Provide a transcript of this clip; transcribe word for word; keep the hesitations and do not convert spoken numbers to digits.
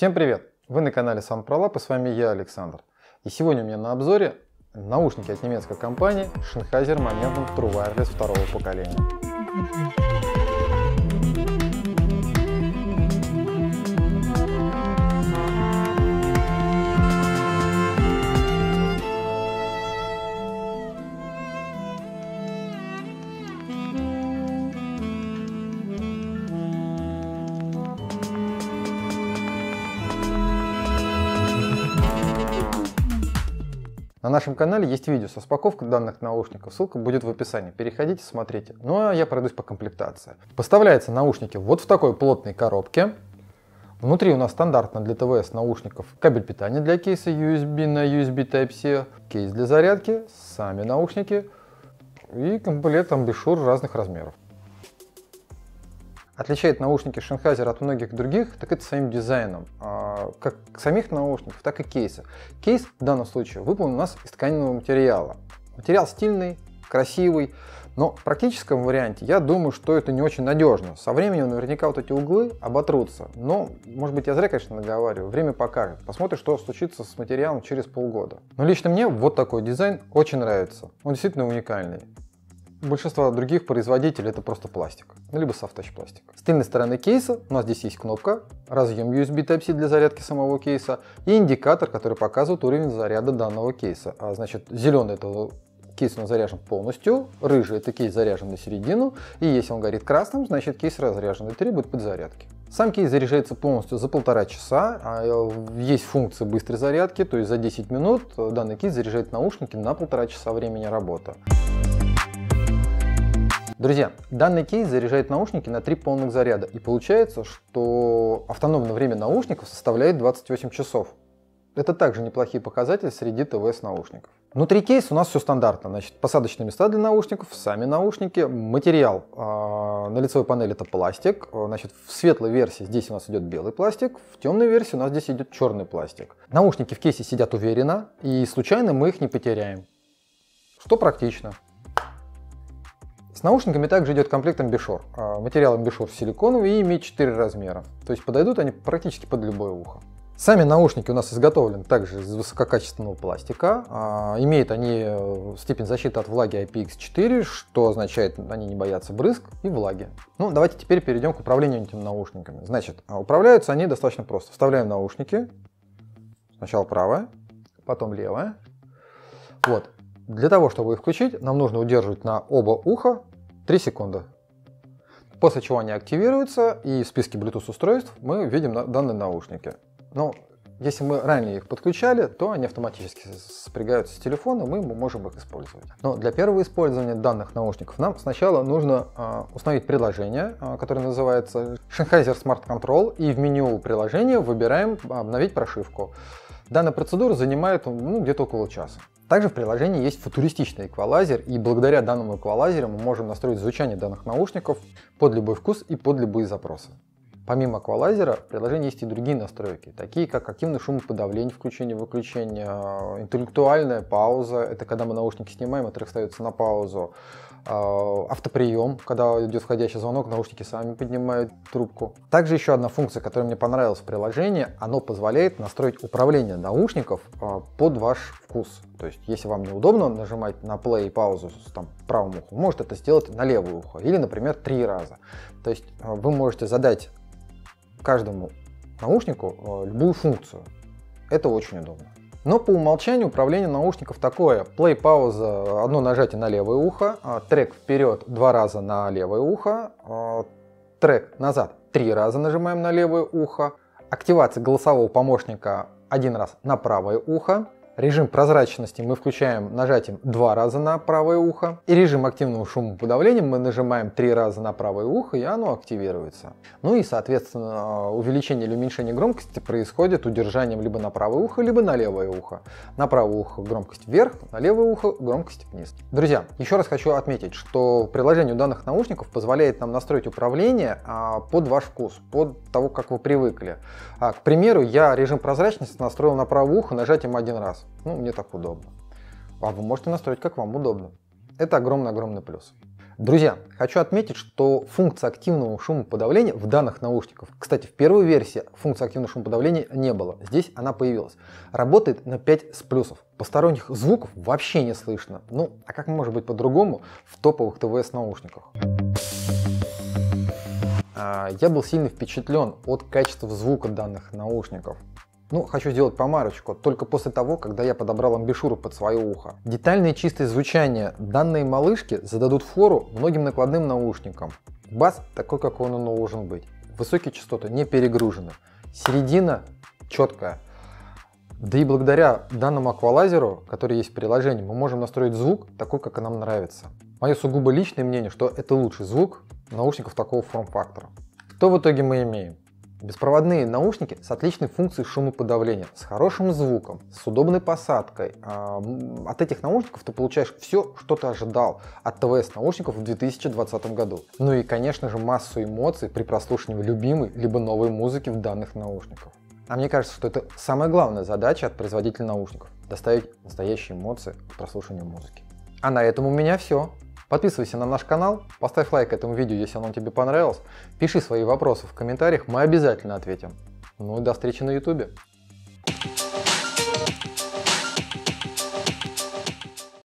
Всем привет! Вы на канале SoundProLab, и с вами я, Александр. И сегодня у меня на обзоре наушники от немецкой компании Sennheiser Momentum True Wireless второго поколения. На нашем канале есть видео с распаковкой данных наушников, ссылка будет в описании, переходите, смотрите. Ну а я пройдусь по комплектации. Поставляются наушники вот в такой плотной коробке. Внутри у нас стандартно для ТВС наушников кабель питания для кейса ю эс би на ю эс би тайп си, кейс для зарядки, сами наушники и комплект амбушюр разных размеров. Отличает наушники Sennheiser от многих других, так это своим дизайном, как самих наушников, так и кейса. Кейс в данном случае выполнен у нас из тканевого материала. Материал стильный, красивый, но в практическом варианте я думаю, что это не очень надежно. Со временем наверняка вот эти углы оботрутся, но, может быть, я зря, конечно, наговариваю, время покажет. Посмотрим, что случится с материалом через полгода. Но лично мне вот такой дизайн очень нравится, он действительно уникальный. Большинство других производителей это просто пластик, либо софт-тач пластик. С тыльной стороны кейса у нас здесь есть кнопка, разъем ю эс би тайп си для зарядки самого кейса и индикатор, который показывает уровень заряда данного кейса. А, значит, зеленый — это кейс он заряжен полностью, рыжий — это кейс заряжен на середину, и если он горит красным, значит кейс разряжен и требует подзарядки. Сам кейс заряжается полностью за полтора часа, есть функция быстрой зарядки, то есть за десять минут данный кейс заряжает наушники на полтора часа времени работы. Друзья, данный кейс заряжает наушники на три полных заряда, и получается, что автономное время наушников составляет двадцать восемь часов. Это также неплохие показатели среди ТВС наушников. Внутри кейса у нас все стандартно, значит, посадочные места для наушников, сами наушники, материал э, на лицевой панели это пластик, значит, в светлой версии здесь у нас идет белый пластик, в темной версии у нас здесь идет черный пластик. Наушники в кейсе сидят уверенно, и случайно мы их не потеряем, что практично. С наушниками также идет комплект амбушюр. Материал амбушюр силиконовый и имеет четыре размера. То есть подойдут они практически под любое ухо. Сами наушники у нас изготовлены также из высококачественного пластика. Имеют они степень защиты от влаги ай пи икс четыре, что означает, они не боятся брызг и влаги. Ну, давайте теперь перейдем к управлению этими наушниками. Значит, управляются они достаточно просто. Вставляем наушники. Сначала правое, потом левое. Вот. Для того, чтобы их включить, нам нужно удерживать на оба уха три секунды, после чего они активируются, и в списке Bluetooth устройств мы видим данные наушники. Но если мы ранее их подключали, то они автоматически спрягаются с телефона, мы можем их использовать. Но для первого использования данных наушников нам сначала нужно э, установить приложение, э, которое называется Sennheiser Smart Control, и в меню приложения выбираем обновить прошивку. Данная процедура занимает ну, где-то около часа. Также в приложении есть футуристичный эквалайзер, и благодаря данному эквалайзеру мы можем настроить звучание данных наушников под любой вкус и под любые запросы. Помимо эквалайзера в приложении есть и другие настройки, такие как активное шумоподавление, включение-выключение, интеллектуальная пауза, это когда мы наушники снимаем, это их ставится на паузу, автоприем, когда идет входящий звонок, наушники сами поднимают трубку. Также еще одна функция, которая мне понравилась в приложении, оно позволяет настроить управление наушников под ваш вкус. То есть, если вам неудобно нажимать на play и паузу с там, правым ухом, может это сделать на левое ухо или, например, три раза. То есть, вы можете задать каждому наушнику любую функцию. Это очень удобно. Но по умолчанию управление наушников такое. Play, пауза, одно нажатие на левое ухо, трек вперед два раза на левое ухо, трек назад три раза нажимаем на левое ухо, активация голосового помощника один раз на правое ухо, режим прозрачности мы включаем нажатием два раза на правое ухо, и режим активного шумоподавления мы нажимаем три раза на правое ухо, и оно активируется. Ну и, соответственно, увеличение или уменьшение громкости происходит удержанием либо на правое ухо, либо на левое ухо. На правое ухо громкость вверх, на левое ухо громкость вниз. Друзья, еще раз хочу отметить, что приложение данных наушников позволяет нам настроить управление под ваш вкус, под того, как вы привыкли. К примеру, я режим прозрачности настроил на правое ухо нажатием один раз. Ну, мне так удобно. А вы можете настроить, как вам удобно. Это огромный-огромный плюс. Друзья, хочу отметить, что функция активного шумоподавления в данных наушниках, кстати, в первой версии функции активного шумоподавления не было, здесь она появилась, работает на пять с плюсов. Посторонних звуков вообще не слышно. Ну, а как может быть по-другому в топовых ТВС наушниках? Я был сильно впечатлен от качества звука данных наушников. Ну, хочу сделать помарочку, только после того, когда я подобрал амбишуру под свое ухо. Детальное чистое звучание данной малышки зададут фору многим накладным наушникам. Бас такой, как он и должен быть. Высокие частоты не перегружены. Середина четкая. Да и благодаря данному эквалайзеру, который есть в приложении, мы можем настроить звук такой, как нам нравится. Мое сугубо личное мнение, что это лучший звук наушников такого форм-фактора. Что в итоге мы имеем? Беспроводные наушники с отличной функцией шумоподавления, с хорошим звуком, с удобной посадкой. От этих наушников ты получаешь все, что ты ожидал от ТВС наушников в две тысячи двадцатом году. Ну и, конечно же, массу эмоций при прослушивании любимой либо новой музыки в данных наушниках. А мне кажется, что это самая главная задача от производителя наушников – доставить настоящие эмоции к прослушиванию музыки. А на этом у меня все. Подписывайся на наш канал, поставь лайк этому видео, если оно тебе понравилось, пиши свои вопросы в комментариях, мы обязательно ответим. Ну и до встречи на ютубе.